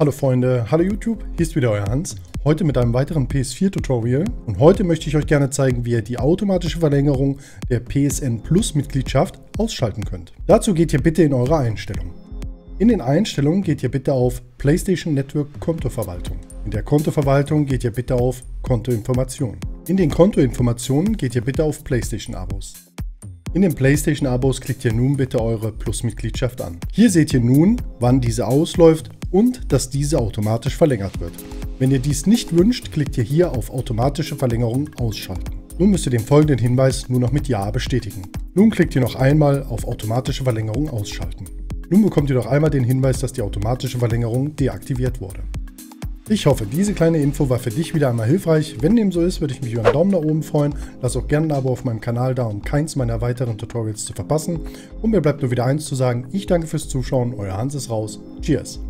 Hallo Freunde, hallo YouTube, hier ist wieder euer Hans, heute mit einem weiteren PS4 Tutorial und heute möchte ich euch gerne zeigen, wie ihr die automatische Verlängerung der PSN Plus Mitgliedschaft ausschalten könnt. Dazu geht ihr bitte in eure Einstellungen. In den Einstellungen geht ihr bitte auf PlayStation Network Kontoverwaltung. In der Kontoverwaltung geht ihr bitte auf Kontoinformationen. In den Kontoinformationen geht ihr bitte auf PlayStation Abos. In den PlayStation Abos klickt ihr nun bitte eure Plus Mitgliedschaft an. Hier seht ihr nun, wann diese ausläuft und dass diese automatisch verlängert wird. Wenn ihr dies nicht wünscht, klickt ihr hier auf automatische Verlängerung ausschalten. Nun müsst ihr den folgenden Hinweis nur noch mit Ja bestätigen. Nun klickt ihr noch einmal auf automatische Verlängerung ausschalten. Nun bekommt ihr noch einmal den Hinweis, dass die automatische Verlängerung deaktiviert wurde. Ich hoffe, diese kleine Info war für dich wieder einmal hilfreich. Wenn dem so ist, würde ich mich über einen Daumen nach oben freuen. Lass auch gerne ein Abo auf meinem Kanal da, um keins meiner weiteren Tutorials zu verpassen. Und mir bleibt nur wieder eins zu sagen. Ich danke fürs Zuschauen. Euer Hans ist raus. Cheers!